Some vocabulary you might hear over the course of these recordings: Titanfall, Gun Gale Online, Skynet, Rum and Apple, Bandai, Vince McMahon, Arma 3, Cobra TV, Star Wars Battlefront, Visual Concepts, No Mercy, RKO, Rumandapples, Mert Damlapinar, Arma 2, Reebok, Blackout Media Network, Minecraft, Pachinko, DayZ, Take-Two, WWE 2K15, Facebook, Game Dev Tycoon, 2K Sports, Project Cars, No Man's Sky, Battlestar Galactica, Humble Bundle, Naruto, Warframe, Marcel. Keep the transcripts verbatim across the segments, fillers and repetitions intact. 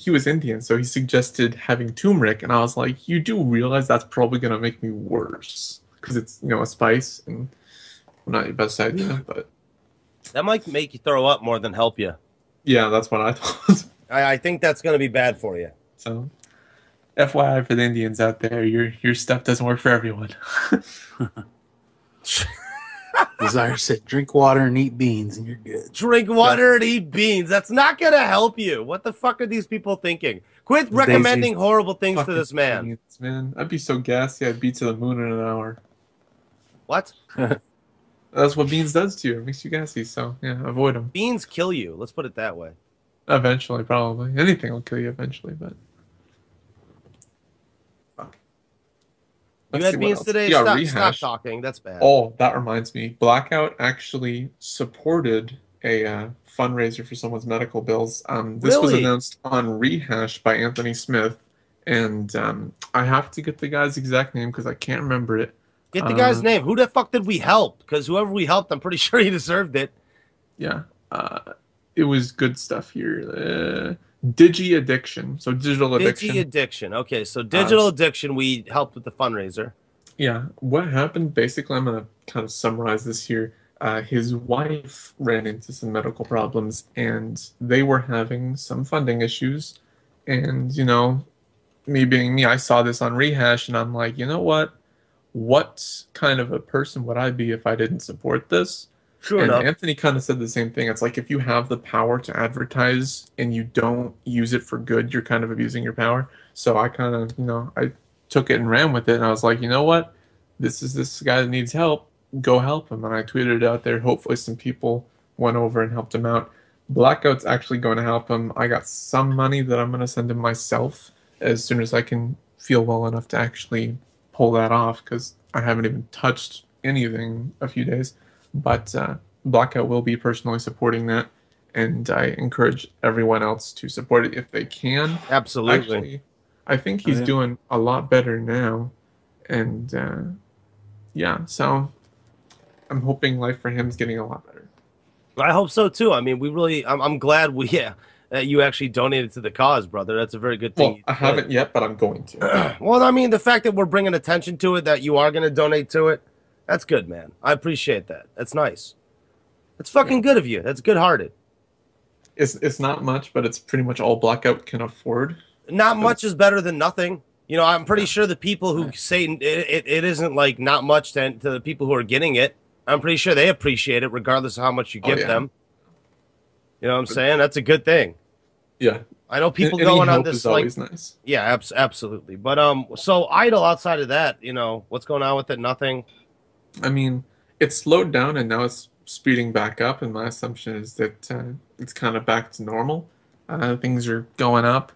he was Indian, so he suggested having turmeric, and I was like, you do realize that's probably going to make me worse, because it's, you know, a spice, and well, not your best idea, but... That might make you throw up more than help you. Yeah, that's what I thought. I, I think that's going to be bad for you. So, F Y I for the Indians out there, your your stuff doesn't work for everyone. Desire said, drink water and eat beans, and you're good. Drink water and eat beans. That's not going to help you. What the fuck are these people thinking? Quit recommending horrible things to this man. Indians, man. I'd be so gassy I'd be to the moon in an hour. What? That's what beans does to you. It makes you gassy, so yeah, avoid them. Beans kill you. Let's put it that way. Eventually, probably. Anything will kill you eventually, but... Fuck. You had beans today? Yeah, stop, stop talking. That's bad. Oh, that reminds me. Blackout actually supported a uh, fundraiser for someone's medical bills. Um, this really? was announced on Rehash by Anthony Smith, and um, I have to get the guy's exact name because I can't remember it. Get the guy's uh, name. Who the fuck did we help? Because whoever we helped, I'm pretty sure he deserved it. Yeah. Uh, it was good stuff here. Uh, Digi-addiction. So digital addiction. Digi-addiction. Okay, so digital uh, addiction, we helped with the fundraiser. Yeah. What happened, basically, I'm going to kind of summarize this here. Uh, his wife ran into some medical problems, and they were having some funding issues. And, you know, me being me, I saw this on Rehash, and I'm like, you know what? What kind of a person would I be if I didn't support this? Sure and enough. Anthony kind of said the same thing. It's like if you have the power to advertise and you don't use it for good, you're kind of abusing your power. So I kind of, you know, I took it and ran with it. And I was like, you know what? This is this guy that needs help. Go help him. And I tweeted it out there. Hopefully some people went over and helped him out. Blackout's actually going to help him. I got some money that I'm going to send him myself as soon as I can feel well enough to actually... pull that off, because I haven't even touched anything a few days, but uh, Blackout will be personally supporting that, and I encourage everyone else to support it if they can. Absolutely. Actually, I think he's oh, yeah. doing a lot better now, and uh, yeah, so I'm hoping life for him is getting a lot better. I hope so too. I mean, we really, I'm, I'm glad we, yeah. Uh, you actually donated to the cause, brother. That's a very good thing. Well, I haven't yet, but I'm going to. Well, I mean, the fact that we're bringing attention to it, that you are going to donate to it, that's good, man. I appreciate that. That's nice. That's fucking yeah. good of you. That's good-hearted. It's, it's not much, but it's pretty much all Blackout can afford. Not but much is better than nothing. You know, I'm pretty yeah. sure the people who yeah. say it, it, it isn't, like, not much to, to the people who are getting it. I'm pretty sure they appreciate it, regardless of how much you give oh, yeah. them. You know what I'm but, saying? That's a good thing. Yeah, I know people Any going on this like nice. yeah, abs absolutely. But um, so Idle. Outside of that, you know, what's going on with it? Nothing. I mean, it slowed down and now it's speeding back up. And my assumption is that uh, it's kind of back to normal. Uh, things are going up.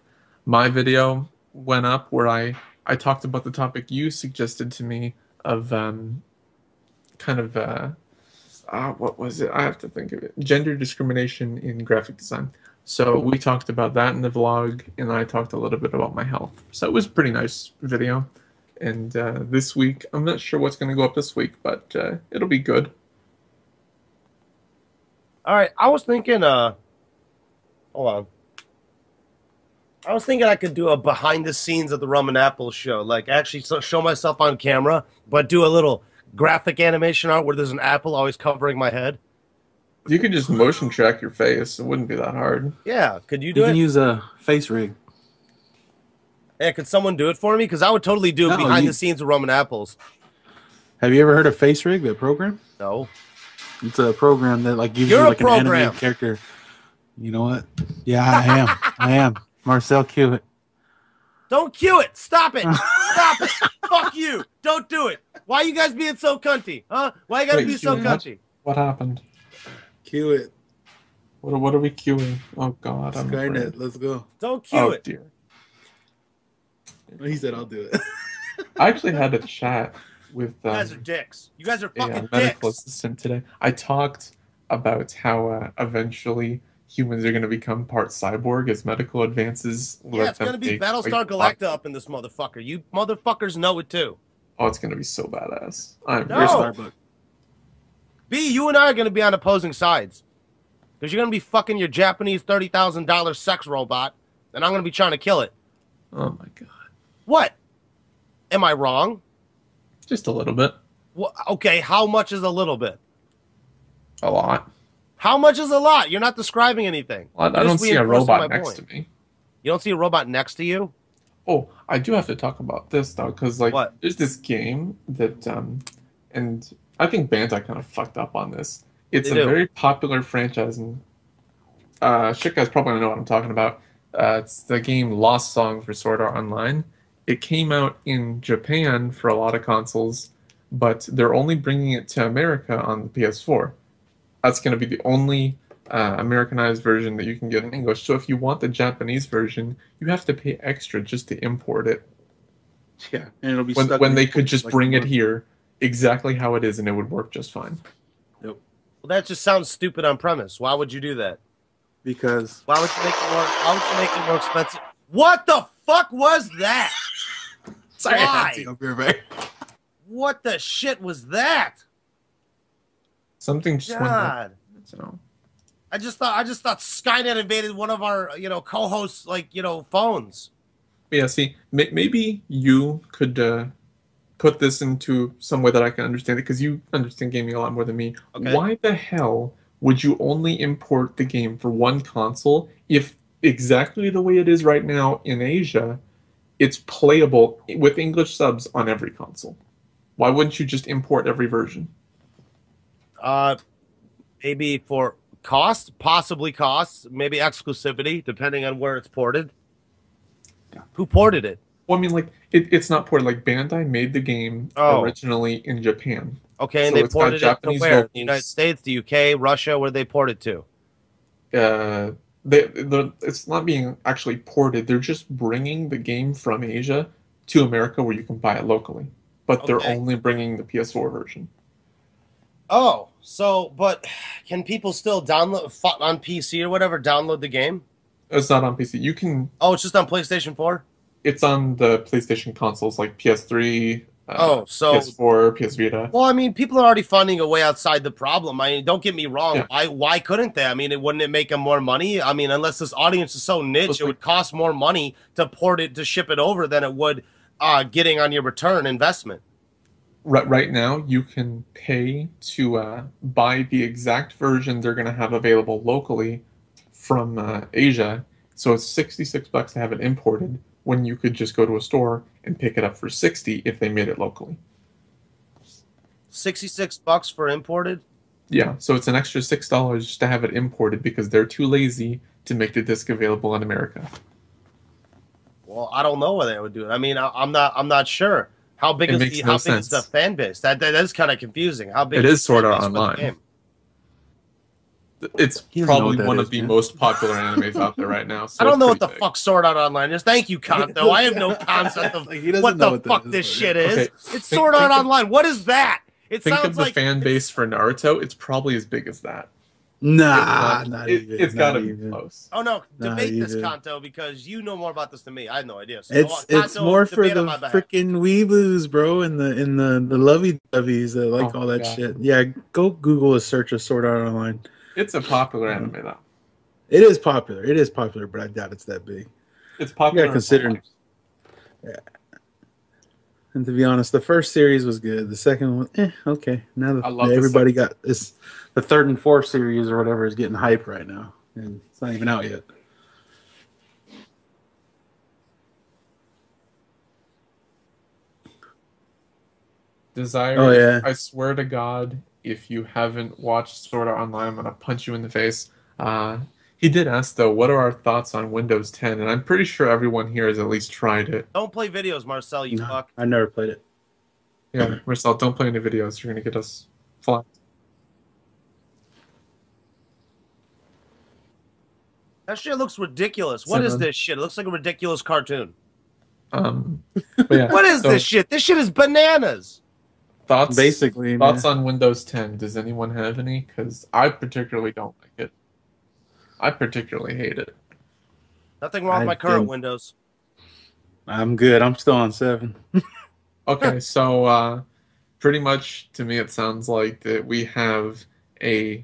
My video went up where I I talked about the topic you suggested to me of um, kind of uh, uh, what was it? I have to think of it. Gender discrimination in graphic design. So we talked about that in the vlog, and I talked a little bit about my health. So it was a pretty nice video. And uh, this week, I'm not sure what's going to go up this week, but uh, it'll be good. All right. I was thinking, uh, hold on. I was thinking I could do a behind the scenes of the Rum and Apple show. Like, actually show myself on camera, but do a little graphic animation art where there's an apple always covering my head. You could just motion track your face. It wouldn't be that hard. Yeah. Could you do it? You can it? use a face rig. Yeah, could someone do it for me? Because I would totally do it no, behind you... the scenes with Rum and Apples. Have you ever heard of Face Rig, that program? No. It's a program that like gives You're you like an animated character. You know what? Yeah, I am. I am. Marcel, cue it. Don't cue it. Stop it. Stop it. Fuck you. Don't do it. Why are you guys being so cunty? Huh? Why you guys Wait, being so cunty? What happened? Cue it. What are, what are we queuing? Oh, God. I'm Skynet, let's go. Don't cue oh, it. Dear. He said, I'll do it. I actually had a chat with... Um, you guys are dicks. You guys are fucking yeah, dicks. Medical assistant today. I talked about how uh, eventually humans are going to become part cyborg as medical advances. Yeah, it's going to be Battlestar Galactica up in this motherfucker. You motherfuckers know it, too. Oh, it's going to be so badass. I'm no. Starbucks. B, you and I are going to be on opposing sides. Because you're going to be fucking your Japanese thirty thousand dollar sex robot then I'm going to be trying to kill it. Oh, my God. What? Am I wrong? Just a little bit. Well, okay, how much is a little bit? A lot. How much is a lot? You're not describing anything. I, I don't see a robot next to me. You don't see a robot next to you? Oh, I do have to talk about this, though, because, like, what? There's this game that, um, and I think Bandai kind of fucked up on this. It's they a do. very popular franchise, and uh, shit guys probably know what I'm talking about. Uh, it's the game Lost Song for Sword Art Online. It came out in Japan for a lot of consoles, but they're only bringing it to America on the P S four. That's going to be the only uh, Americanized version that you can get in English. So if you want the Japanese version, you have to pay extra just to import it. Yeah, and it'll be when, stuck when they could just like bring it here exactly how it is, and it would work just fine. Yep. Well, that just sounds stupid on premise. Why would you do that? Because why would you make it more? Why would you make it more expensive? What the fuck was that? Sorry, I up here, right? What the shit was that? Something just God. Went so. I just thought I just thought Skynet invaded one of our you know co-hosts like you know phones. Yeah, see, may maybe you could uh, put this into some way that I can understand it because you understand gaming a lot more than me. Okay. Why the hell would you only import the game for one console if exactly the way it is right now in Asia? It's playable with English subs on every console. Why wouldn't you just import every version? Uh, maybe for cost, possibly costs, maybe exclusivity, depending on where it's ported. Yeah. Who ported it? Well, I mean, like it, it's not ported. Like Bandai made the game oh. originally in Japan. Okay, and so they ported it to where? The United States, the U K, Russia, where they ported to? Uh. They, it's not being actually ported. They're just bringing the game from Asia to America where you can buy it locally. But okay. They're only bringing the P S four version. Oh, so, but can people still download on P C or whatever, download the game? It's not on P C. You can... Oh, it's just on PlayStation four? It's on the PlayStation consoles like P S three, uh, oh, so, P S four, P S Vita. Well, I mean, people are already finding a way outside the problem. I mean, don't get me wrong. Yeah. I, why couldn't they? I mean, it, wouldn't it make them more money? I mean, unless this audience is so niche, Looks it like, would cost more money to port it, to ship it over than it would uh, getting on your return investment. Right, right now, you can pay to uh, buy the exact version they're going to have available locally from uh, Asia. So it's sixty-six bucks to have it imported, when you could just go to a store and pick it up for sixty if they made it locally. sixty-six bucks for imported? Yeah, so it's an extra six dollars just to have it imported because they're too lazy to make the disc available in America. Well, I don't know whether they would do it. I mean, I, I'm not I'm not sure. How big is the, no how big is the fan base? That, that is kind of confusing. How big It is Sword Art Online. It's probably one is, of the man. most popular animes out there right now. So I don't know what the big. fuck Sword Art Online is. Thank you, Kanto. I have no concept of like, what the what fuck this is, shit is. Okay. It's think, Sword Art Online. Of, what is that? It think sounds of the like fan base for Naruto. It's probably as big as that. Nah, it's not, not it, even. It's got to be close. Oh, no. Debate not this, Kanto, because you know more about this than me. I have no idea. So it's Kanto, it's more for the freaking weeboos, bro, and the in the, the lovey-doveys that like oh, all that God. shit. Yeah, go Google a search of Sword Art Online. It's a popular anime, though. It is popular. It is popular, but I doubt it's that big. It's popular. Yeah, considering. Yeah. And to be honest, the first series was good. The second one, eh, okay. Now that everybody got this, the third and fourth series or whatever is getting hype right now, and it's not even out yet. Desire. Oh yeah. I swear to God. If you haven't watched Sword Art Online, I'm going to punch you in the face. Uh, he did ask, though, what are our thoughts on Windows ten? And I'm pretty sure everyone here has at least tried it. Don't play videos, Marcel, you no, fuck. I never played it. Yeah, Marcel, don't play any videos. You're going to get us flagged. That shit looks ridiculous. What Seven. is this shit? It looks like a ridiculous cartoon. Um, but yeah, what is so this shit? This shit is bananas. Thoughts, Basically, thoughts man. on Windows ten? Does anyone have any? Because I particularly don't like it. I particularly hate it. Nothing wrong I with my current Windows. I'm good. I'm still on seven. Okay, so uh, pretty much to me it sounds like that we have a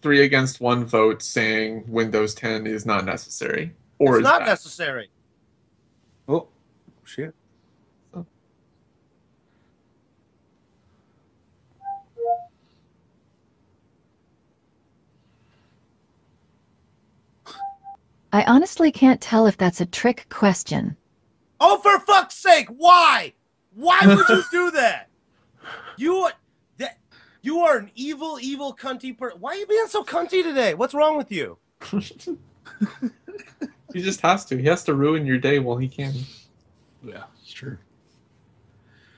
three against one vote saying Windows ten is not necessary. Or it's not that... necessary. Oh, shit. Oh. I honestly can't tell if that's a trick question. Oh, for fuck's sake, why? Why would you do that? You, that, you are an evil, evil, cunty person. Why are you being so cunty today? What's wrong with you? He just has to. He has to ruin your day while he can. Yeah, it's true.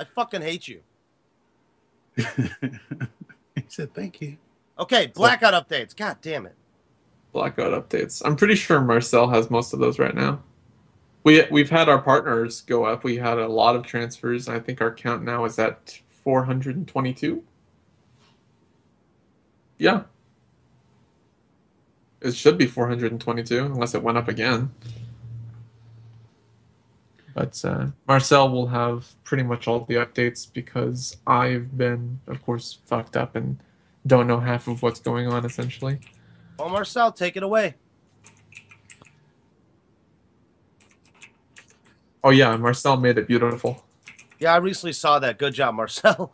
I fucking hate you. He said thank you. Okay, blackout so, updates. God damn it. Blackout updates. I'm pretty sure Marcel has most of those right now. We, we've had our partners go up. We had a lot of transfers. I think our count now is at four hundred twenty-two. Yeah. It should be four hundred twenty-two, unless it went up again. But uh, Marcel will have pretty much all the updates because I've been, of course, fucked up and don't know half of what's going on, essentially. Well, Marcel, take it away. Oh, yeah, Marcel made it beautiful. Yeah, I recently saw that. Good job, Marcel.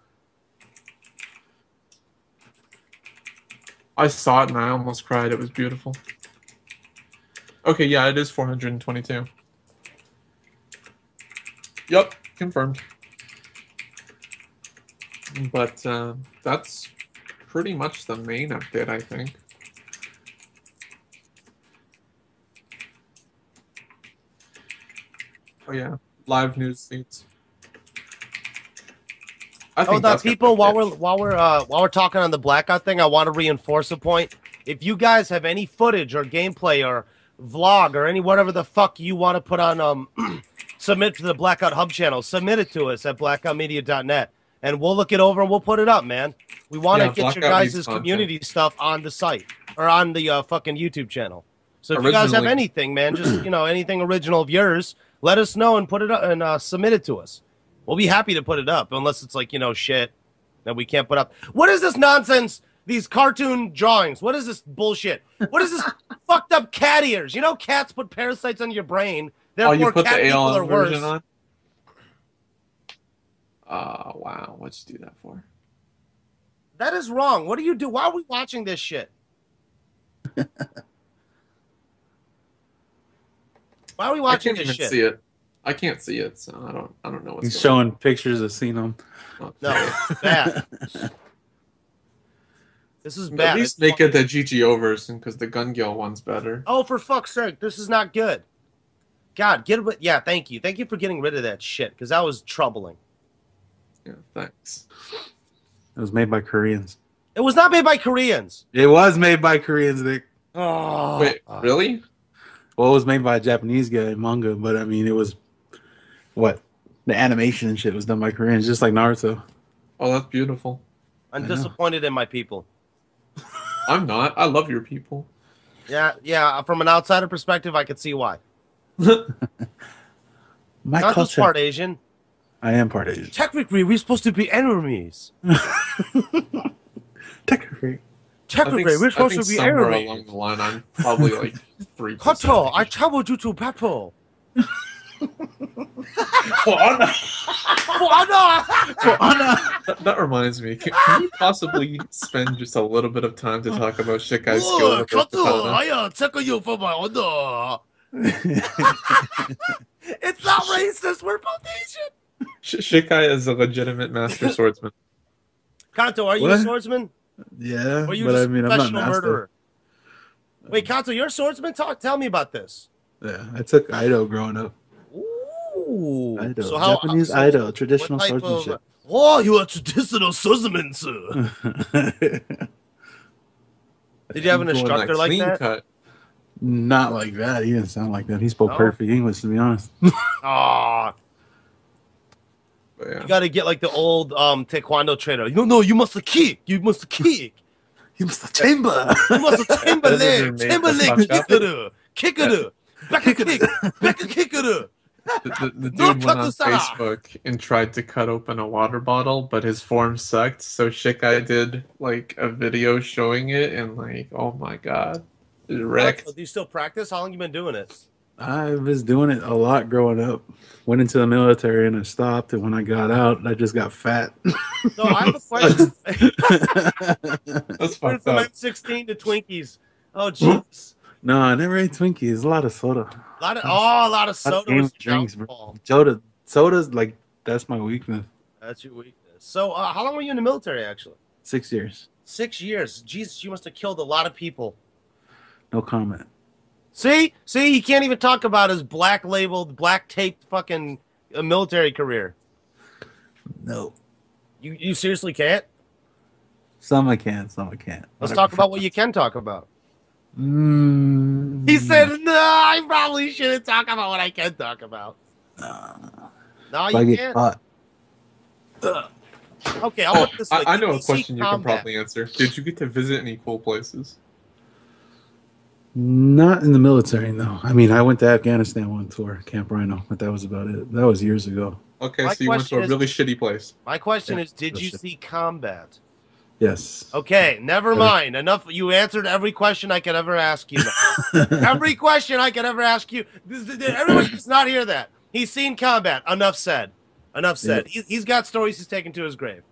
I saw it and I almost cried. It was beautiful. Okay, yeah, it is four hundred twenty-two. Yep, confirmed. But uh, that's pretty much the main update, I think. Oh, yeah, live news feeds. I think oh, the people, while we're while we're uh, while we're talking on the blackout thing, I want to reinforce a point. If you guys have any footage or gameplay or vlog or any whatever the fuck you want to put on, um, submit to the Blackout Hub channel. Submit it to us at blackout media dot net, and we'll look it over and we'll put it up, man. We want to yeah, get your guys' community stuff on the site or on the uh, fucking YouTube channel. So if Originally. you guys have anything, man, just you know anything original of yours, let us know and put it up and uh, submit it to us. We'll be happy to put it up, unless it's like, you know, shit that we can't put up. What is this nonsense? These cartoon drawings. What is this bullshit? What is this fucked up cat ears? You know cats put parasites on your brain. Therefore, oh, you put cat the people are worse. On? Uh, wow, what'd you do that for? That is wrong. What do you do? Why are we watching this shit? Why are we watching I can't this even shit? See it. I can't see it, so I don't. I don't know what's. He's going showing on. Pictures of seen them. No, it's bad. This is bad. At least it's make it the G G O version because the Gun Gale one's better. Oh, for fuck's sake! This is not good. God, get rid. Yeah, thank you. Thank you for getting rid of that shit because that was troubling. Yeah, thanks. It was made by Koreans. It was not made by Koreans. It was made by Koreans, Nick. Oh, wait, uh, really? Well, it was made by a Japanese guy, manga, but I mean, it was. What? The animation and shit was done by Koreans, just like Naruto. Oh, that's beautiful. I'm I disappointed know. in my people. I'm not. I love your people. Yeah, yeah. From an outsider perspective, I could see why. My Not culture. part Asian. I am part Asian. Technically, we're supposed to be enemies. Technically. Technically, think, we're supposed to be enemies. Along the line, I'm probably like three. Koto, I traveled you to battle. For honor. For honor. For honor. That, that reminds me. Can, can you possibly spend just a little bit of time to talk about shit guys skill? I check you for my honor. It's not racist. We're both Asian. Sh Shikai is a legitimate master swordsman. Kanto, are you what? a swordsman? Yeah. Or are you but just I mean, a professional I'm not murderer? Wait, Kanto, you're a swordsman? Talk. Tell me about this. Yeah, I took Aido growing up. Ooh, Aido. So how, Japanese so Aido, traditional swordsmanship. Of, oh, you are traditional swordsman, sir. Did you have an instructor like, like that? Cut. Not like that. He didn't sound like that. He spoke no. perfect English, to be honest. Ah, yeah. You got to get like the old um, taekwondo trainer. No, no, you must kick. You must kick. You must chamber. You must chamber leg. Chamber leg. Kickeroo. Kickeroo. Back a kick. Back a kickeroo. The, the, the dude went on Facebook and tried to cut open a water bottle, but his form sucked. So Shikai did like a video showing it, and like, oh my god, it wrecked. Do you still practice? How long you been doing it? I was doing it a lot growing up. Went into the military and I stopped, and when I got out, I just got fat. So I have a question. That's fucked up. I'm sixteen to Twinkies. Oh, jeez. No, I never ate Twinkies. A lot of soda. A lot of oh, a lot of soda. Was drinks, bro. Soda, soda's like that's my weakness. That's your weakness. So, uh, how long were you in the military? Actually, six years. Six years. Jesus, you must have killed a lot of people. No comment. See? See, he can't even talk about his black-labeled, black-taped fucking uh, military career. No. You you seriously can't? Some I can, some I can't. Let's talk about what you can talk about. Mm. He said, no, I probably shouldn't talk about what I can talk about. Uh, no, you can't. Okay, I'll put this. I, I know a question you can probably answer. Did you get to visit any cool places? Not in the military, no. I mean, I went to Afghanistan one tour, Camp Rhino, but that was about it. That was years ago. Okay, my so you went to a really is, shitty place. My question yeah, is, did you shit. see combat? Yes. Okay, never yeah. mind. Enough. You answered every question I could ever ask you. Every question I could ever ask you. Everyone does not hear that. He's seen combat. Enough said. Enough said. Yeah. He, he's got stories he's taken to his grave.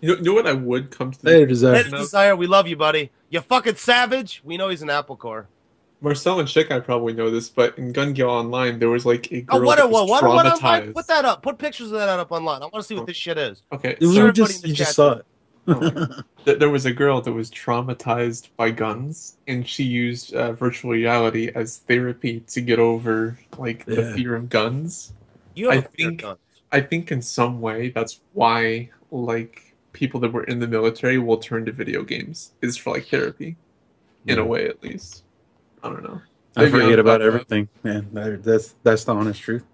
You know, you know what I would come to? Later, Desire. Later, Desire, we love you, buddy. You fucking savage. We know he's an Apple Corps. Marcel and Shikai probably know this, but in Gun Gale Online, there was like a girl oh, what, that was what, what, traumatized. What, what, put that up. Put pictures of that up online. I want to see what this shit is. Okay. You just, you just saw it. Oh, there was a girl that was traumatized by guns, and she used uh, virtual reality as therapy to get over like yeah. the fear of guns. You have I, a fear think, of guns. I think in some way that's why like... people that were in the military will turn to video games is for like therapy in yeah. a way, at least. I don't know. I Maybe forget about everything, man. That, that's that's the honest truth.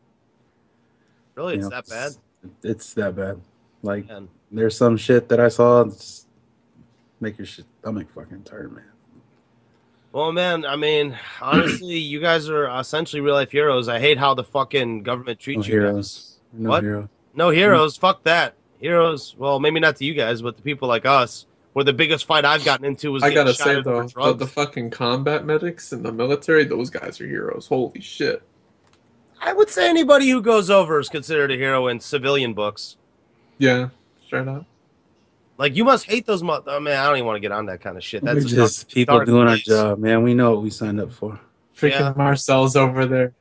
Really? It's you know, that bad? It's, it's that bad. Like, man. There's some shit that I saw just make your shit stomach fucking turn, man. Well, man, I mean, honestly, you guys are essentially real life heroes. I hate how the fucking government treats no you heroes. guys. No what? Hero. No heroes. Fuck that. Heroes, well, maybe not to you guys, but to people like us, where the biggest fight I've gotten into was I gotta shot say though, the, the fucking combat medics in the military, those guys are heroes. Holy shit! I would say anybody who goes over is considered a hero in civilian books. Yeah, straight up. Like you must hate those. Mo oh man, I don't even want to get on that kind of shit. That's just people doing place. our job, man. We know what we signed up for. Freaking yeah. Marcel's over there.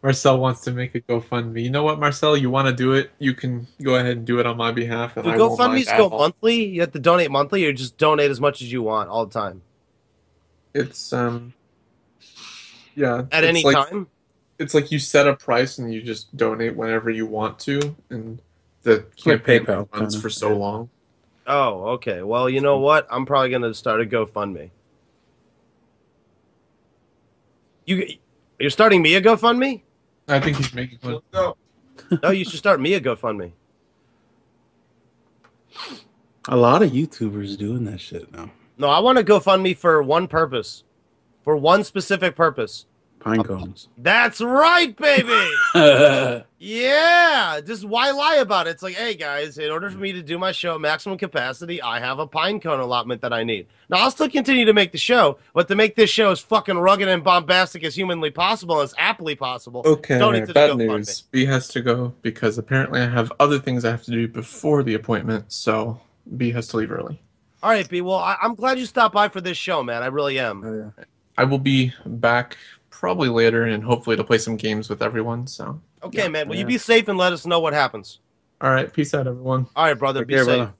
Marcel wants to make a GoFundMe. You know what, Marcel? You want to do it? You can go ahead and do it on my behalf. And do GoFundMes go monthly? You have to donate monthly, or just donate as much as you want all the time? It's um, yeah. At any time? It's like you set a price and you just donate whenever you want to, and the campaign runs for so long. Oh, okay. Well, you know what? I'm probably gonna start a GoFundMe. You you're starting me a GoFundMe? I think he's making fun. No. No, you should start me a GoFundMe. A lot of YouTubers doing that shit now. No, I want to GoFundMe for one purpose. For one specific purpose. Pine cones. That's right, baby! Yeah! Just why lie about it? It's like, hey, guys, in order for me to do my show maximum capacity, I have a pine cone allotment that I need. Now, I'll still continue to make the show, but to make this show as fucking rugged and bombastic as humanly possible, as aptly possible. Okay, bad news. B has to go because apparently I have other things I have to do before the appointment, so B has to leave early. All right, B. Well, I I'm glad you stopped by for this show, man. I really am. Oh, yeah. I will be back... probably later, and hopefully to play some games with everyone. So okay, yeah. man. Will yeah. you be safe and let us know what happens? All right. Peace out, everyone. All right, brother. Take be care, safe. Brother.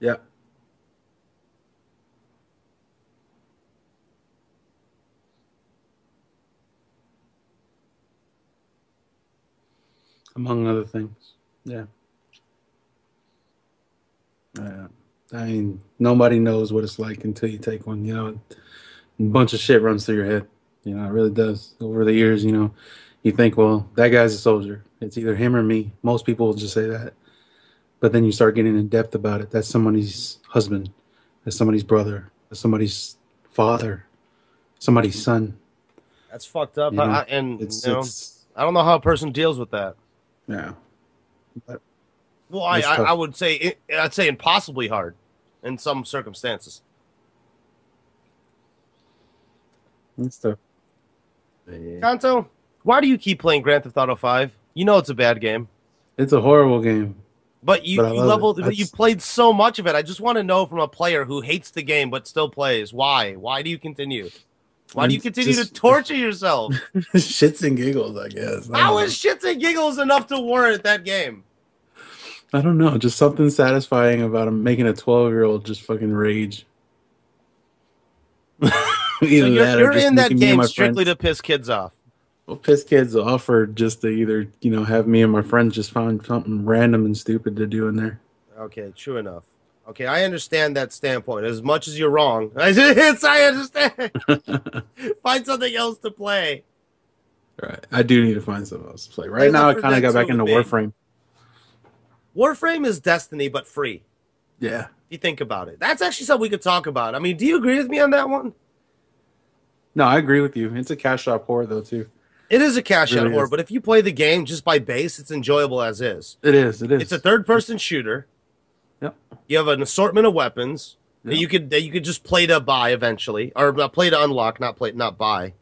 Yeah. Among other things. Yeah. Yeah. I mean, nobody knows what it's like until you take one, you know. A bunch of shit runs through your head. You know, it really does. Over the years, you know, you think, well, that guy's a soldier. It's either him or me. Most people will just say that. But then you start getting in depth about it. That's somebody's husband. That's somebody's brother. That's somebody's father. Somebody's son. That's fucked up. You I, and, it's, you know, it's, I don't know how a person deals with that. Yeah. But, well, I, I, I would say, I'd say impossibly hard in some circumstances. That's tough. Kanto, why do you keep playing Grand Theft Auto five? You know it's a bad game. It's a horrible game. But you, but you leveled. But you played so much of it. I just want to know from a player who hates the game but still plays. Why? Why do you continue? Why do you continue just, to torture yourself? Shits and giggles, I guess. I How know. is shits and giggles enough to warrant that game? I don't know. Just something satisfying about making a twelve-year-old just fucking rage. So you're that you're in that game strictly friends. to piss kids off. Well, piss kids off, or just to either, you know, have me and my friends just find something random and stupid to do in there. Okay, true enough. Okay, I understand that standpoint. As much as you're wrong, I understand. Find something else to play. Right, I do need to find something else to play. Right I now, I kind of got back into me. Warframe. Warframe is Destiny, but free. Yeah. If you think about it, that's actually something we could talk about. I mean, do you agree with me on that one? No, I agree with you. It's a cash shop horror, though, too. It is a cash shop really horror, is. but if you play the game just by base, it's enjoyable as is. It is. It is. It's a third-person shooter. Yep. You have an assortment of weapons yep. that you could that you could just play to buy eventually, or play to unlock, not play not buy.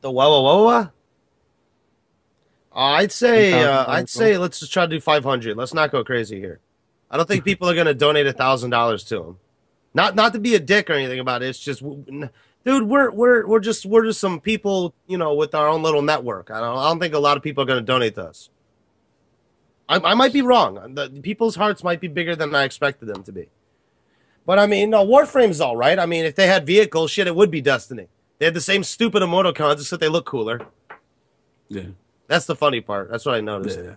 The wah wah wah wah. Uh, I'd say uh, I'd say let's just try to do five hundred. Let's not go crazy here. I don't think people are going to donate a thousand dollars to him. Not not to be a dick or anything about it. It's just, dude, we're we're we're just we're just some people, you know, with our own little network. I don't I don't think a lot of people are going to donate to us. I I might be wrong. The, people's hearts might be bigger than I expected them to be. But I mean, no, Warframe's all right. I mean, if they had vehicles, shit, it would be Destiny. They had the same stupid emoticons, except they look cooler. Yeah. That's the funny part. That's what I noticed. Yeah.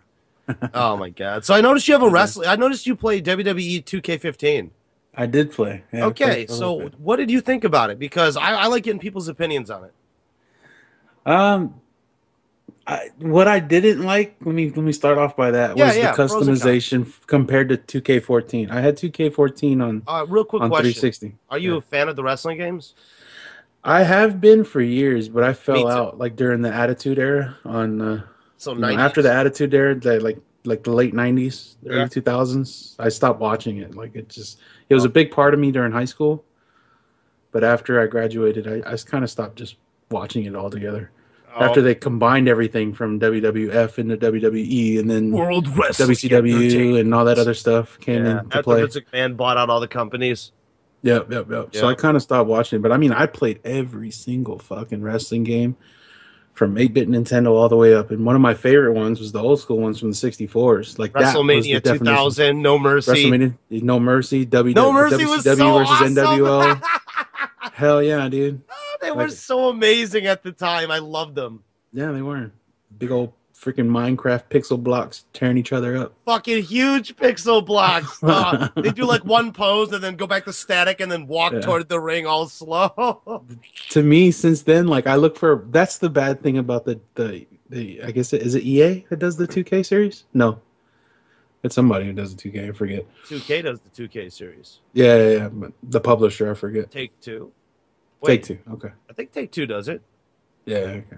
Oh my god! So I noticed you have a wrestling. I noticed you play W W E two K fifteen. I did play. Yeah, okay, so what did you think about it? Because I, I like getting people's opinions on it. Um, I, what I didn't like. Let me let me start off by that. Yeah, was yeah, the customization compared to two K fourteen. I had two K fourteen on. Uh, real quick on question. three sixty. Are you yeah. a fan of the wrestling games? I have been for years, but I fell out like during the Attitude Era on. Uh, So you know, after the Attitude Era, the, like like the late nineties, yeah. early two thousands, I stopped watching it. Like it just, it was oh. a big part of me during high school. But after I graduated, I, I kind of stopped just watching it altogether. Oh. After they combined everything from W W F into W W E, and then World W C W and all that other stuff came yeah. into play. After Vince McMahon bought out all the companies. Yep, yep, yep. yep. So I kind of stopped watching it. But I mean, I played every single fucking wrestling game. From eight-bit Nintendo all the way up. And one of my favorite ones was the old school ones from the sixty-fours. Like WrestleMania that was the two thousand, No Mercy. WrestleMania, No Mercy, W W E no versus N W O. Hell yeah, dude. Oh, they like, were so amazing at the time. I loved them. Yeah, they were. Big old freaking Minecraft pixel blocks tearing each other up. Fucking huge pixel blocks. uh, they do like one pose and then go back to static and then walk yeah. toward the ring all slow. To me, since then, like I look for that's the bad thing about the the, the I guess it, is it E A that does the two K series? No, it's somebody who does the two K. I forget. two K does the two K series. Yeah, yeah, yeah. But the publisher, I forget. Take-Two. Take-Two. Okay. I think Take-Two does it. Yeah. Okay.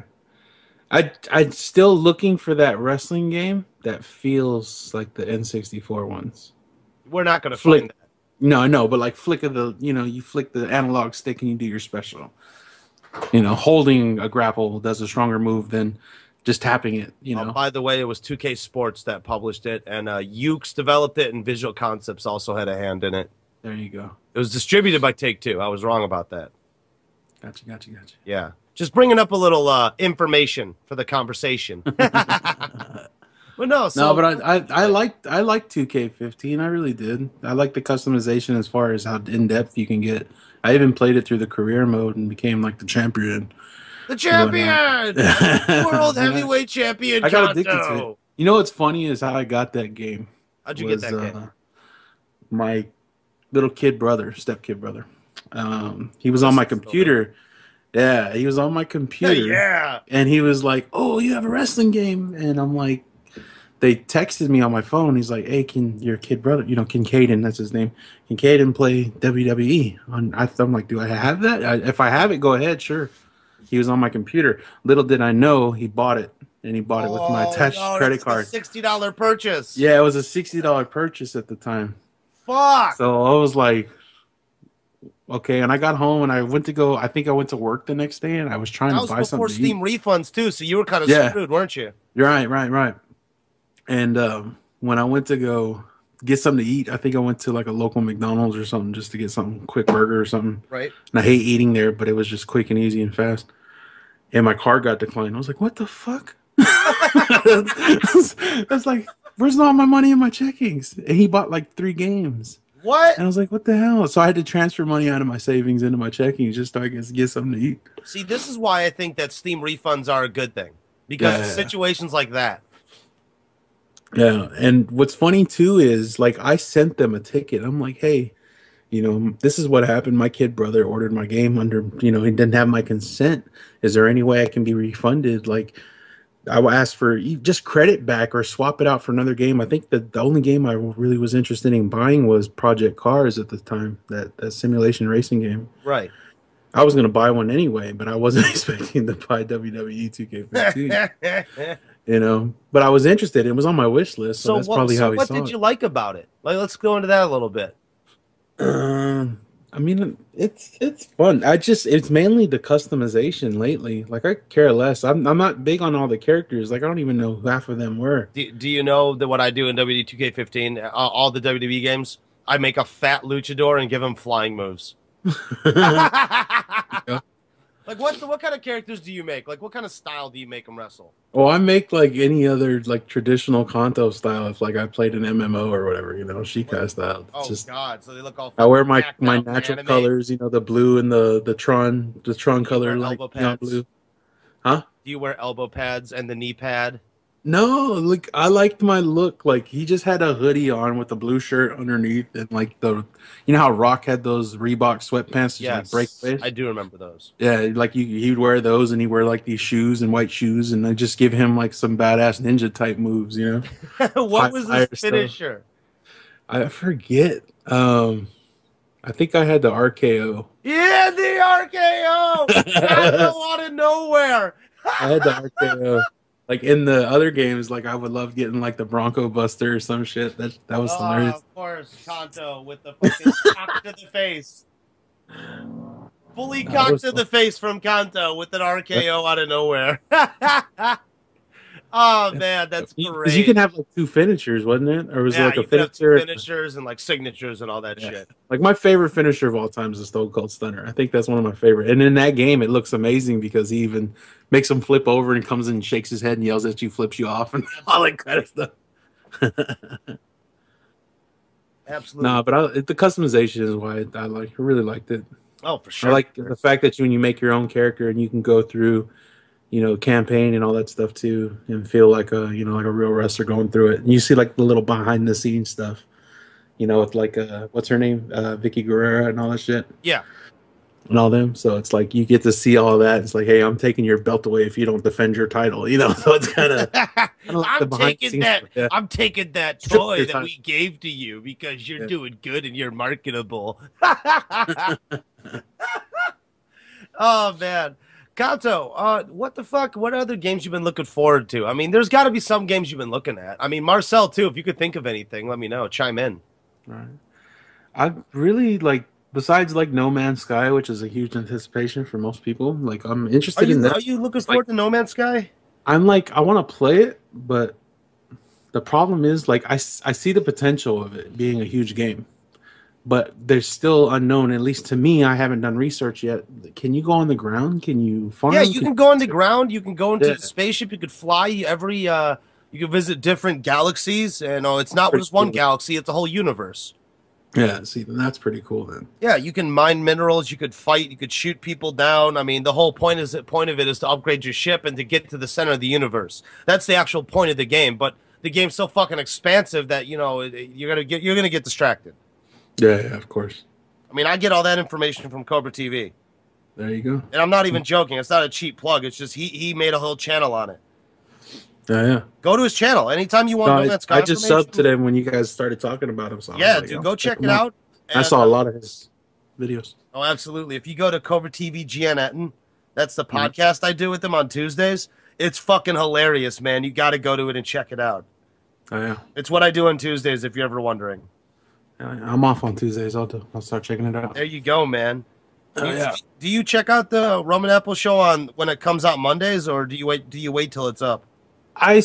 I I'm still looking for that wrestling game that feels like the N sixty-four ones. We're not gonna flick, find that. No, no, but like flick of the you know you flick the analog stick and you do your special. You know, holding a grapple does a stronger move than just tapping it. You know. Oh, by the way, it was two K Sports that published it, and uh, Yuke's developed it, and Visual Concepts also had a hand in it. There you go. It was distributed by Take-Two. I was wrong about that. Gotcha, gotcha, gotcha. Yeah. Just bringing up a little uh, information for the conversation. But no, so no, but I, I, I liked I liked two K fifteen. I really did. I liked the customization as far as how in depth you can get. I even played it through the career mode and became like the champion. The champion, world heavyweight yeah. champion. I got addicted Kanto. to it. You know what's funny is how I got that game. How'd you was, get that game? Uh, my little kid brother, step kid brother. Um, he was on my computer. Yeah, he was on my computer. Yeah. And he was like, "Oh, you have a wrestling game." And I'm like, they texted me on my phone. He's like, "Hey, can your kid brother, you know, can Caden, that's his name, can Caden play W W E? And I'm like, "Do I have that? I, if I have it, go ahead, sure." He was on my computer. Little did I know, he bought it. And he bought oh, it with my attached no, credit card. It was a sixty dollar purchase. Yeah, it was a sixty dollar purchase at the time. Fuck. So I was like, okay. And I got home and I went to go. I think I went to work the next day and I was trying that to was buy something. Steam to eat. Refunds too, so you were kind of yeah. screwed, weren't you? Right, right, right. And um, when I went to go get something to eat, I think I went to like a local McDonald's or something just to get something quick burger or something. Right. And I hate eating there, but it was just quick and easy and fast. And my card got declined. I was like, what the fuck? That's like, where's all my money in my checkings? And he bought like three games. What? And I was like, what the hell? So I had to transfer money out of my savings into my checkings just so I could get something to eat. See, this is why I think that Steam refunds are a good thing. Because yeah. of situations like that. Yeah. And what's funny too is like I sent them a ticket. I'm like, hey, you know, this is what happened. My kid brother ordered my game under, you know, he didn't have my consent. Is there any way I can be refunded? Like, I asked for just credit back or swap it out for another game. I think that the only game I really was interested in buying was Project Cars at the time, that, that simulation racing game. Right. I was going to buy one anyway, but I wasn't expecting to buy W W E two K fifteen. You know, but I was interested. It was on my wish list, so, so that's what, probably so how he saw it. So what did you like about it? Like, let's go into that a little bit. Um, I mean, it's it's fun. I just it's mainly the customization lately. Like I care less. I'm I'm not big on all the characters. Like I don't even know who half of them were. Do, do you know that what I do in W W E two K fifteen? Uh, all the W W E games, I make a fat luchador and give him flying moves. Yeah. Like what what kind of characters do you make? Like what kind of style do you make them wrestle? Well, I make like any other like traditional Kanto style. If like I played an M M O or whatever, you know, Shikai style. It's oh just, God! So they look all. I wear my my natural colors, you know, the blue and the the Tron the Tron do color, like neon blue. Huh? Do you wear elbow pads and the knee pad? No, look, I liked my look. Like he just had a hoodie on with a blue shirt underneath, and like the, you know how Rock had those Reebok sweatpants that yes, you like break. I do remember those. Yeah, like you, he would wear those, and he wear like these shoes and white shoes, and I just give him like some badass ninja type moves, you know. What I, was his finisher? Stuff. I forget. Um, I think I had the R K O. Yeah, the R K O. That's out of nowhere. I had the R K O. Like in the other games, like I would love getting like the Bronco Buster or some shit. That that was oh, hilarious. Of course, Kanto with the fucking cock to the face, fully cocked to the face from Kanto with an R K O out of nowhere. Oh man, that's great. You can have like two finishers, wasn't it? Or was yeah, it like a finisher? Finishers and like signatures and all that yeah. shit. Like my favorite finisher of all time is the Stone Cold Stunner. I think that's one of my favorite. And in that game, it looks amazing because he even makes him flip over and comes in and shakes his head and yells at you, flips you off, and all that kind of stuff. Absolutely. Nah, but I, it, the customization is why I, I like. I really liked it. Oh, for sure. I like the fact that you, when you make your own character and you can go through, you know, campaign and all that stuff too, and feel like a, you know, like a real wrestler going through it. And you see like the little behind the scenes stuff, you know, with like uh, what's her name, uh, Vicky Guerrero and all that shit. Yeah, and all them. So it's like you get to see all that. It's like, hey, I'm taking your belt away if you don't defend your title, you know. So it's kind of, I'm taking that, yeah. I'm taking that toy that we gave to you because you're yeah. doing good and you're marketable. Oh man. Kanto, uh, what the fuck? What other games you've been looking forward to? I mean, there's got to be some games you've been looking at. I mean, Marcel, too, if you could think of anything, let me know. Chime in. Right. I really, like, besides, like, No Man's Sky, which is a huge anticipation for most people, like, I'm interested you, in that. Are you looking forward like, to No Man's Sky? I'm like, I want to play it, but the problem is, like, I, I see the potential of it being a huge game. But they're still unknown, at least to me. I haven't done research yet. Can you go on the ground? Can you farm? Yeah, you can go on the ground. You can go into yeah. the spaceship. You could fly every uh, – you can visit different galaxies. And oh, it's not just one galaxy. It's a whole universe. Yeah, see, that's pretty cool then. Yeah, you can mine minerals. You could fight. You could shoot people down. I mean, the whole point, is, point of it is to upgrade your ship and to get to the center of the universe. That's the actual point of the game. But the game's so fucking expansive that, you know, you're gonna get, you're going to get distracted. Yeah, yeah, of course. I mean, I get all that information from Cobra T V. There you go. And I'm not even joking. It's not a cheap plug. It's just he he made a whole channel on it. Yeah, yeah. Go to his channel anytime you want. No, that's I just subbed to them when you guys started talking about him. So yeah, like, dude, go check it out. I saw a lot of his videos. Oh, absolutely. If you go to Cobra T V Gianetton, that's the podcast mm-hmm. I do with them on Tuesdays. It's fucking hilarious, man. You got to go to it and check it out. Oh, yeah. It's what I do on Tuesdays, if you're ever wondering. I'm off on Tuesdays. I'll do, I'll start checking it out. There you go, man. Do you, oh, yeah. do you check out the Rum and Apple show on when it comes out Mondays, or do you wait? Do you wait till it's up? I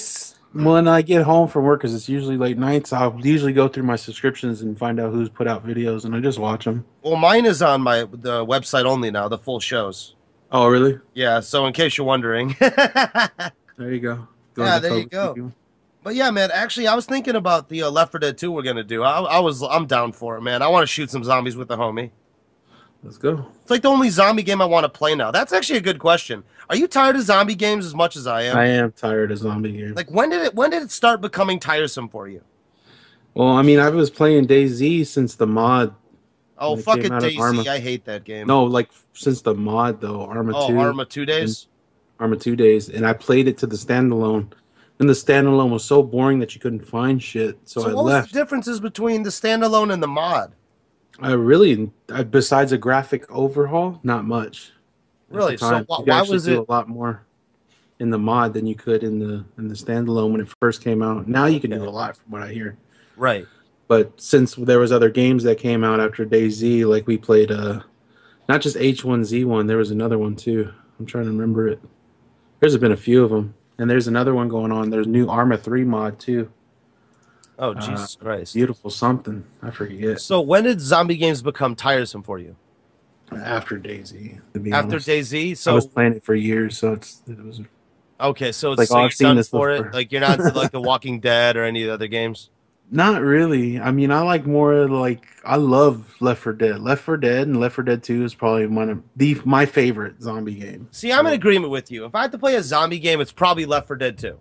when I get home from work, because it's usually late nights, I'll usually go through my subscriptions and find out who's put out videos, and I just watch them. Well, mine is on my the website only now. The full shows. Oh, really? Yeah. So in case you're wondering, there you go. go yeah, there you go. T V. But yeah, man. Actually, I was thinking about the uh, Left four Dead two we're gonna do. I, I was I'm down for it, man. I want to shoot some zombies with the homie. Let's go. It's like the only zombie game I want to play now. That's actually a good question. Are you tired of zombie games as much as I am? I am tired of zombie games. Like, when did it when did it start becoming tiresome for you? Well, I mean, I was playing DayZ since the mod. Oh, fuck it, DayZ. I hate that game. No, like, since the mod, though. Arma two. Oh, Arma two days? Arma two days. And I played it to the standalone. And the standalone was so boring that you couldn't find shit, so I left. So what was the differences between the standalone and the mod? I really, I, besides a graphic overhaul, not much. Really? So why, why was it? You could actually do a lot more in the mod than you could in the in the standalone when it first came out. Now you can do a lot, from what I hear. Right. But since there was other games that came out after DayZ, like we played, uh, not just H one Z one, there was another one too. I'm trying to remember it. There's been a few of them, and there's another one going on. There's new Arma three mod too. Oh, Jesus uh, Christ. Beautiful something. I forget. So when did zombie games become tiresome for you? After DayZ. After honest. DayZ? So I was playing it for years, so it's, it was... Okay, so it's like, so you're I've seen done this for before. It? Like, you're not like The Walking Dead or any of the other games? Not really. I mean, I like more like... I love Left four Dead. Left four Dead and Left four Dead two is probably one of the my favorite zombie game. See, I'm so, in agreement with you. If I had to play a zombie game, it's probably Left four Dead two.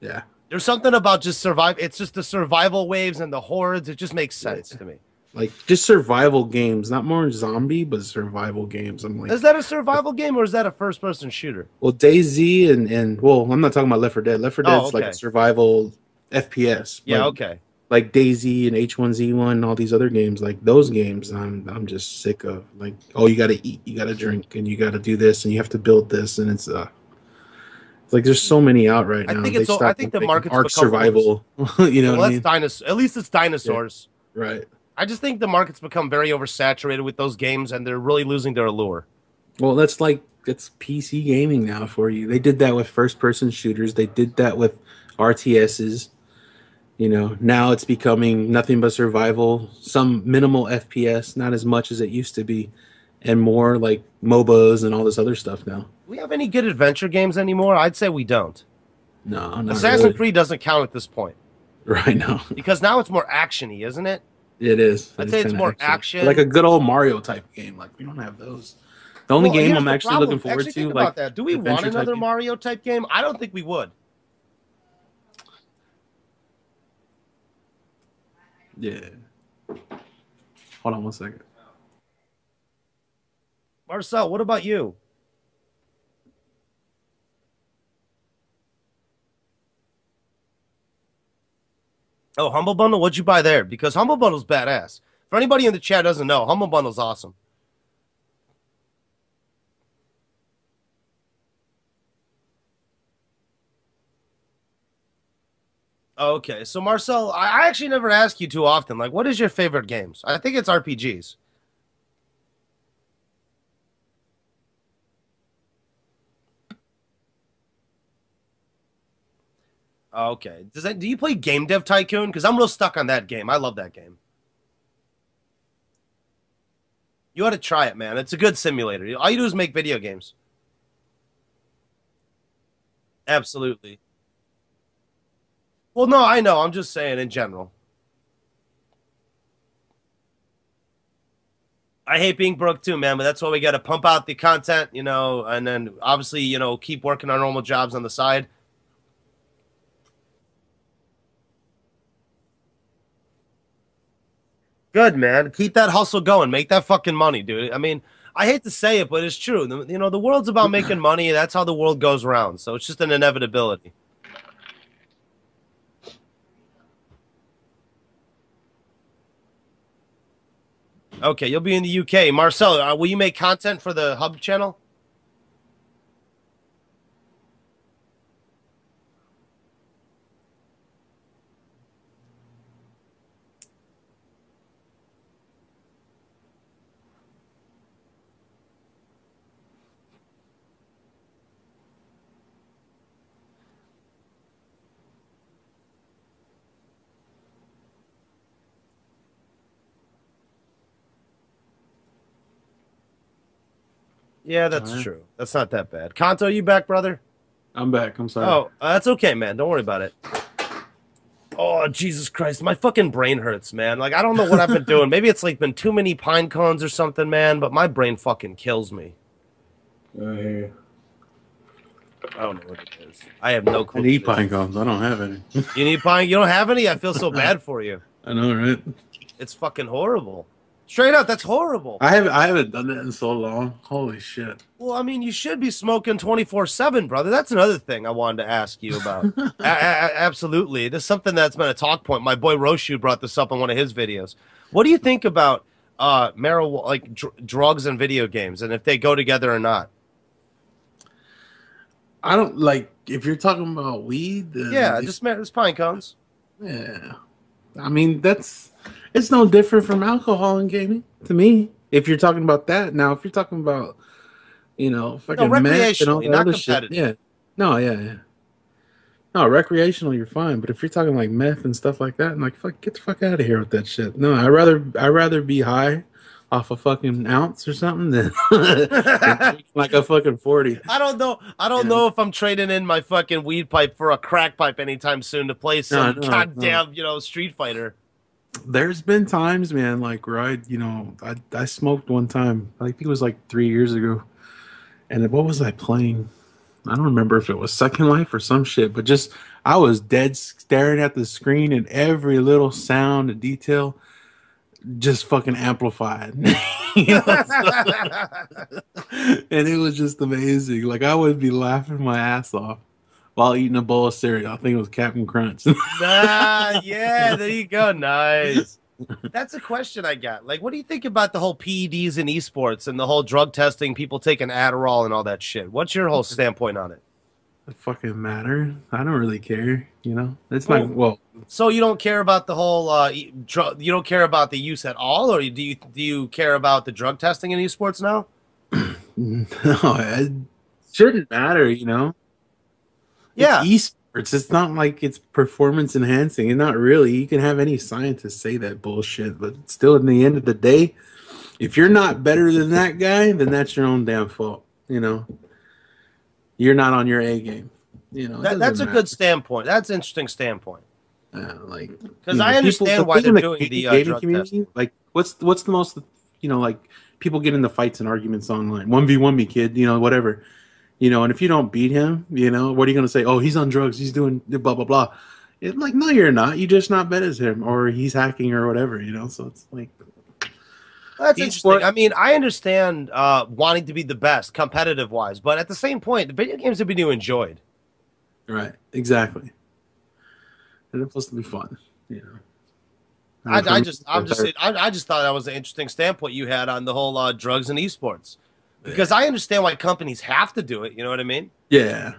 Yeah. There's something about just survive. It's just the survival waves and the hordes. It just makes sense yeah. to me. Like, just survival games, not more zombie, but survival games. I'm like, is that a survival game or is that a first-person shooter? Well, DayZ and and well, I'm not talking about Left four Dead. Left four Dead's oh, okay. like a survival F P S. Yeah, like, okay. Like DayZ and H one Z one and all these other games, like those games, I'm I'm just sick of. Like, oh, you got to eat, you got to drink, and you got to do this, and you have to build this, and it's uh. Like, there's so many out right now. I think, it's all, I think the market's Ark survival. you know well, what I mean? At least it's dinosaurs. Yeah, right. I just think the market's become very oversaturated with those games, and they're really losing their allure. Well, that's like, it's P C gaming now for you. They did that with first-person shooters. They did that with R T Ses. You know, now it's becoming nothing but survival, some minimal F P S, not as much as it used to be, and more like M O B As and all this other stuff now. We have any good adventure games anymore? I'd say we don't. No, not Assassin's really. Creed doesn't count at this point. Right now. Because now it's more action-y, isn't it? It is. I'd it say is it's more action. action. Like a good old Mario type game. Like, we don't have those. The only well, game I'm actually problem. looking forward actually, to. Think like, about that. Do we want another type Mario type game? I don't think we would. Yeah. Hold on one second. Marcel, what about you? Oh, Humble Bundle, what'd you buy there? Because Humble Bundle's badass. For anybody in the chat doesn't know, Humble Bundle's awesome. Okay, so Marcel, I actually never ask you too often, like, what is your favorite games? I think it's R P Gs. Okay. Does that, do you play Game Dev Tycoon? Because I'm real stuck on that game. I love that game. You ought to try it, man. It's a good simulator. All you do is make video games. Absolutely. Well, no, I know. I'm just saying in general. I hate being broke too, man, but that's why we got to pump out the content, you know, and then obviously, you know, keep working our normal jobs on the side. Good, man. Keep that hustle going. Make that fucking money, dude. I mean, I hate to say it, but it's true. The, you know, the world's about making money. That's how the world goes around. So it's just an inevitability. Okay, you'll be in the U K. Marcel, uh, will you make content for the Hub channel? Yeah, that's right. True. That's not that bad. Kanto, you back, brother? I'm back. I'm sorry. Oh, uh, that's okay, man. Don't worry about it. Oh, Jesus Christ. My fucking brain hurts, man. Like, I don't know what I've been doing. Maybe it's, like, been too many pine cones or something, man, but my brain fucking kills me. I hear you. I don't know what it is. I have no clue. I need pine cones. I don't have any. You need pine? You don't have any? I feel so bad for you. I know, right? It's fucking horrible. Straight up, that's horrible. I haven't, I haven't done that in so long. Holy shit. Well, I mean, you should be smoking twenty-four seven, brother. That's another thing I wanted to ask you about. a a absolutely. This is something that's been a talk point. My boy Roshu brought this up on one of his videos. What do you think about uh, marijuana, like dr drugs and video games, and if they go together or not? I don't, like, if you're talking about weed. Uh, yeah, just, just pine cones. Yeah. I mean, that's... It's no different from alcohol and gaming to me. If you're talking about that now, if you're talking about, you know, fucking no, meth and all that other shit, yeah, no, yeah, yeah, no, recreational, you're fine. But if you're talking like meth and stuff like that, I'm like, fuck, get the fuck out of here with that shit. No, I rather, I rather be high off a fucking ounce or something than like a fucking forty. I don't know. I don't yeah. know if I'm trading in my fucking weed pipe for a crack pipe anytime soon to play some no, no, goddamn, no. you know, Street Fighter. There's been times, man, like where I, you know, I, I smoked one time. I think it was like three years ago. And what was I playing? I don't remember if it was Second Life or some shit. But just, I was dead staring at the screen and every little sound and detail just fucking amplified. You know? And it was just amazing. Like, I would be laughing my ass off while eating a bowl of cereal. I think it was Captain Crunch. Nah, yeah, there you go. Nice. That's a question I got. Like, what do you think about the whole P E Ds and esports and the whole drug testing, people taking Adderall and all that shit? What's your whole standpoint on it? It fucking matter. I don't really care, you know? It's well, like, well. So you don't care about the whole, uh, you don't care about the use at all? Or do you, do you care about the drug testing in esports now? No, it shouldn't matter, you know? Yeah, it's esports. It's not like it's performance enhancing. And not really. You can have any scientist say that bullshit, but still, in the end of the day, if you're not better than that guy, then that's your own damn fault. You know, you're not on your A game. You know, that, that's matter. a good standpoint. That's an interesting standpoint. Uh, like, because I know, understand people, why they're doing the, the uh, drug community. Testing. Like, what's what's the most, you know, like people get into fights and arguments online. one v one me, kid. You know, whatever. You know, and if you don't beat him, you know, what are you going to say? Oh, he's on drugs. He's doing blah, blah, blah. It's like, no, you're not. You're just not better than him, or he's hacking or whatever, you know. So it's like. That's interesting. I mean, I understand uh, wanting to be the best competitive-wise, but at the same point, the video games have been enjoyed. Right. Exactly. And it's supposed to be fun, you know. I, I, just, I'm just, I, I just thought that was an interesting standpoint you had on the whole uh, drugs and esports. Because I understand why companies have to do it, you know what I mean? Yeah.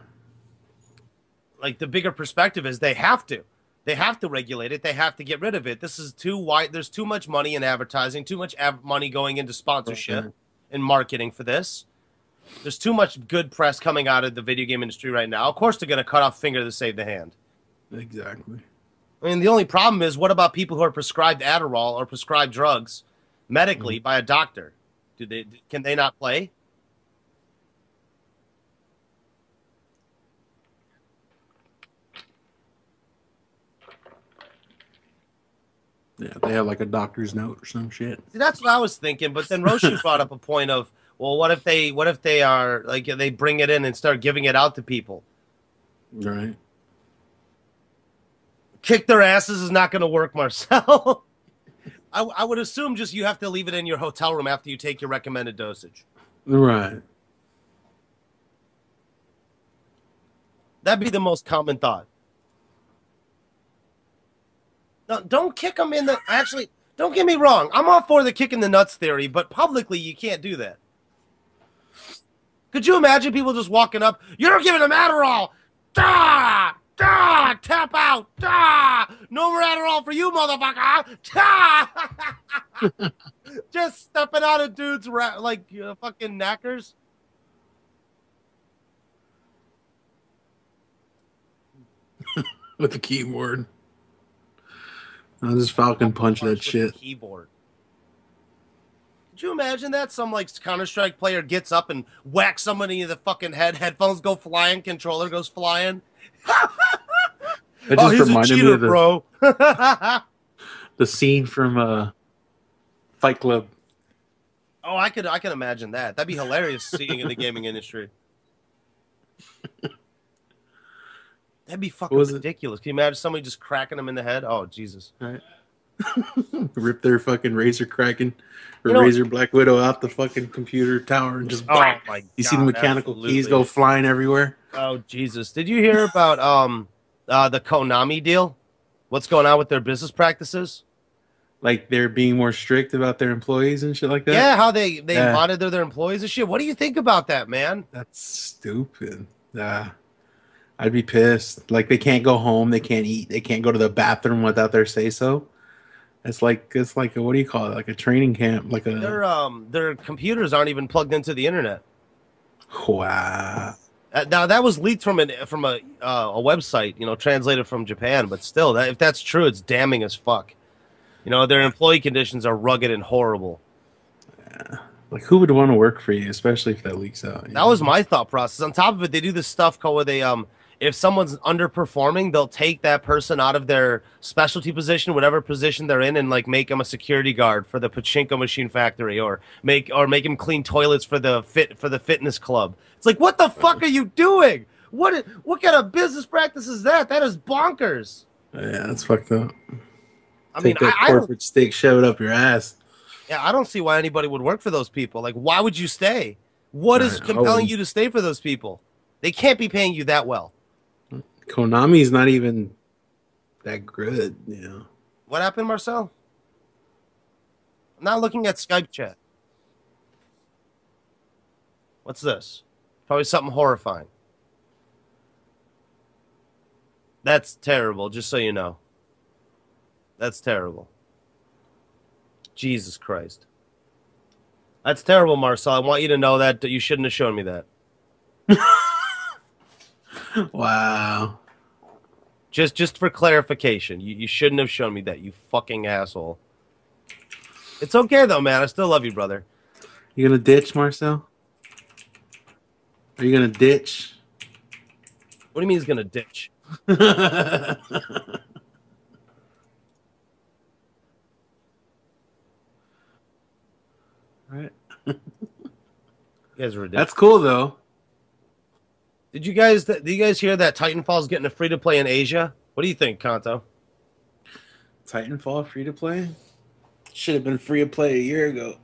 Like, the bigger perspective is they have to. They have to regulate it. They have to get rid of it. This is too wide. There's too much money in advertising, too much av money going into sponsorship okay. and marketing for this. There's too much good press coming out of the video game industry right now. Of course, they're going to cut off finger to save the hand. Exactly. I mean, the only problem is, what about people who are prescribed Adderall or prescribed drugs medically mm-hmm. by a doctor? Do they, can they not play? Yeah, they have like a doctor's note or some shit. See, that's what I was thinking, but then Roshu brought up a point of, well, what if they, what if they are like, they bring it in and start giving it out to people? Right. Kick their asses is not going to work, Marcel. I, I would assume just you have to leave it in your hotel room after you take your recommended dosage. Right. That'd be the most common thought. No, don't kick them in the... Actually, don't get me wrong. I'm all for the kick in the nuts theory, but publicly you can't do that. Could you imagine people just walking up, you're giving them Adderall! Ah! Ah, tap out. Ah, no more Adderall for you, motherfucker. Ah. Just stepping out of dudes ra like uh, fucking knackers. With the keyboard. I'll just Falcon punch, punch that shit. Keyboard. Could you imagine that? Some, like, Counter-Strike player gets up and whacks somebody in the fucking head. Headphones go flying. Controller goes flying. That just oh, he's reminded a cheater, me of the, bro. The scene from uh, Fight Club. Oh, I could, I could imagine that. That'd be hilarious seeing in the gaming industry. That'd be fucking ridiculous. It? Can you imagine somebody just cracking them in the head? Oh, Jesus. Right. Rip their fucking Razor Kraken or you know, Razor Black Widow out the fucking computer tower and just oh black. My God, you see the mechanical absolutely. keys go flying everywhere. Oh, Jesus. Did you hear about... um? Uh, the Konami deal? What's going on with their business practices? Like they're being more strict about their employees and shit like that? Yeah, how they, they yeah. monitor their employees and shit. What do you think about that, man? That's stupid. Nah, I'd be pissed. Like they can't go home. They can't eat. They can't go to the bathroom without their say-so. It's like, it's like a, what do you call it? Like a training camp. Like a Their, um, their computers aren't even plugged into the internet. Wow. Uh, now that was leaked from an from a uh, a website, you know, translated from Japan. But still, that, if that's true, it's damning as fuck. You know, their employee conditions are rugged and horrible. Yeah. Like, who would want to work for you, especially if that leaks out? That know? was my thought process. On top of it, they do this stuff called where they um, if someone's underperforming, they'll take that person out of their specialty position, whatever position they're in, and like make them a security guard for the pachinko machine factory, or make or make them clean toilets for the fit for the fitness club. It's like, what the fuck are you doing? What what kind of business practice is that? That is bonkers. Yeah, that's fucked up. I Take mean, that I, corporate I steak shoved up your ass. Yeah, I don't see why anybody would work for those people. Like, why would you stay? What is I compelling know. you to stay for those people? They can't be paying you that well. Konami's not even that good, you know. What happened, Marcel? I'm not looking at Skype chat. What's this? Probably something horrifying. That's terrible, just so you know. That's terrible. Jesus Christ. That's terrible, Marcel. I want you to know that you shouldn't have shown me that. Wow. Just just for clarification, you, you shouldn't have shown me that, you fucking asshole. It's okay, though, man. I still love you, brother. You gonna ditch, Marcel? Are you gonna ditch? What do you mean he's gonna ditch? All right. You guys are ridiculous. That's cool though. Did you guys did you guys hear that Titanfall's getting a free to play in Asia? What do you think, Kanto? Titanfall free to play? Should have been free to play a year ago.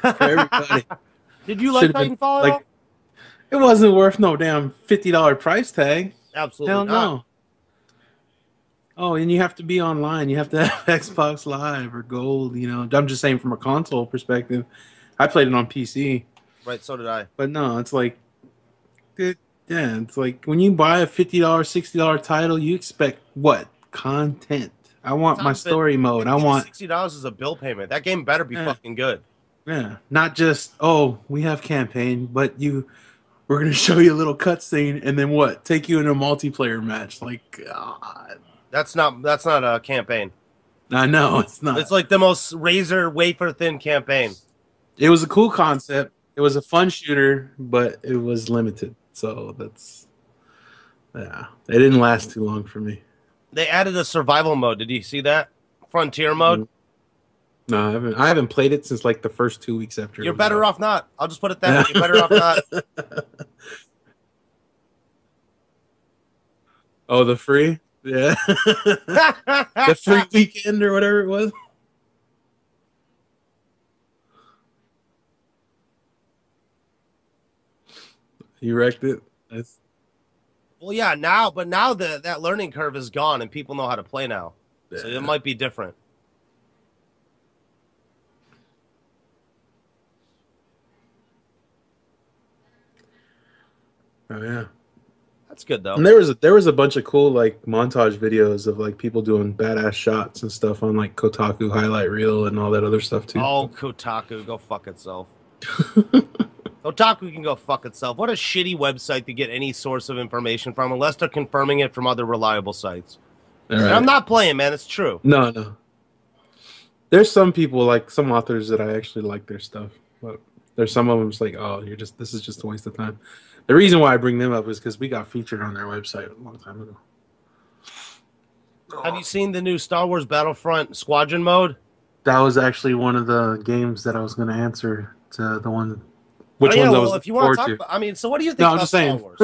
For everybody. Did you like Should've Titanfall been, at like, all? It wasn't worth no damn fifty dollar price tag. Absolutely Hell not. No. Oh, and you have to be online. You have to have Xbox Live or Gold, you know. I'm just saying from a console perspective. I played it on P C. Right, so did I. But no, it's like, it, yeah, it's like when you buy a fifty dollar, sixty dollar title, you expect what? Content. I want my story mode. I want... sixty dollars is a bill payment. That game better be yeah. fucking good. Yeah, not just, oh, we have campaign, but you... We're gonna show you a little cutscene, and then what? Take you into a multiplayer match? Like, God, that's not that's not a campaign. I know it's not. It's like the most razor wafer thin campaign. It was a cool concept. It was a fun shooter, but it was limited. So that's yeah. It didn't last too long for me. They added a survival mode. Did you see that? Frontier mode. No, I haven't. I haven't played it since like the first two weeks after. You're better off not. I'll just put it that way. You're better off not. Oh, the free, yeah, the free weekend or whatever it was. You wrecked it. That's... Well, yeah. Now, but now the that learning curve is gone, and people know how to play now, yeah. So it might be different. Oh yeah, that's good though. And there was a, there was a bunch of cool like montage videos of like people doing badass shots and stuff on like Kotaku highlight reel and all that other stuff too. Oh, Kotaku, go fuck itself. Kotaku can go fuck itself. What a shitty website to get any source of information from, unless they're confirming it from other reliable sites. Right. And I'm not playing, man. It's true. No, no. There's some people, like some authors, that I actually like their stuff, but there's some of them just like, oh, you're just this is just a waste of time. The reason why I bring them up is because we got featured on their website a long time ago. Oh. Have you seen the new Star Wars Battlefront Squadron mode? That was actually one of the games that I was going to answer to the one. Which oh, yeah, one well, I was if you want to talk to. About, I mean, so what do you think no, about Star Wars?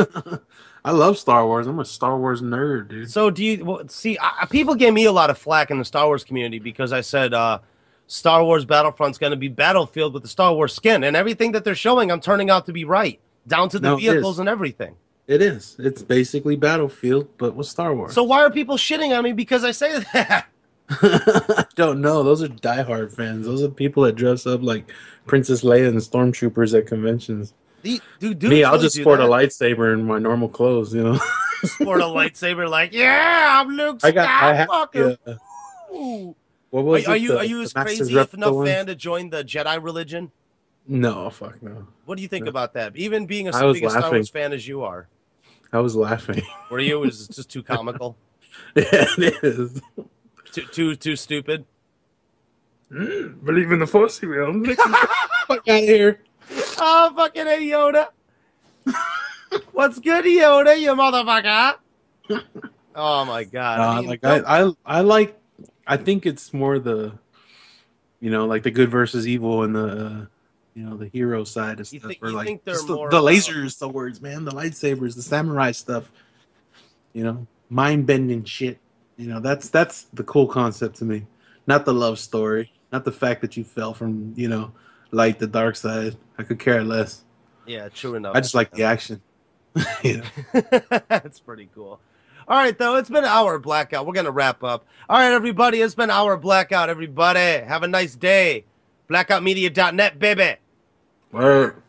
I love Star Wars. I'm a Star Wars nerd, dude. So do you well, see? I, people gave me a lot of flack in the Star Wars community because I said uh, Star Wars Battlefront's going to be Battlefield with the Star Wars skin, and everything that they're showing, I'm turning out to be right, down to the no, vehicles and everything. It is. It's basically Battlefield, but with Star Wars. So why are people shitting on me because I say that? I don't know. Those are diehard fans. Those are people that dress up like Princess Leia and stormtroopers at conventions. The, dude, dude, Me, I'll just sport that. a lightsaber in my normal clothes, you know. Sport a lightsaber, like, yeah, I'm Luke Skywalker. I got, I have, yeah. What was are, are you the, are you as crazy if enough one? fan to join the Jedi religion? No, fuck no. What do you think no. about that? Even being as big a Star Wars fan as you are, I was laughing. Were you? It was just too comical. Yeah, it is. Too, too, too stupid. Mm, believe in the force, you will. Get the fuck out of here. Oh, fucking hey, Yoda. What's good, Yoda, you motherfucker? Oh, my God. Uh, I, mean, like, I, I, I like, I think it's more the, you know, like the good versus evil and the, uh, you know, the hero side of stuff. Think, or like the, the laser swords, man, the lightsabers, the samurai stuff, you know, mind-bending shit. You know, that's that's the cool concept to me. Not the love story. Not the fact that you fell from, you know, light to dark side. I could care less. Yeah, true enough. I just like the action. You know? That's pretty cool. All right, though. It's been an hour of Blackout. We're going to wrap up. All right, everybody. It's been an hour of Blackout, everybody. Have a nice day. blackout media dot net, baby. Word.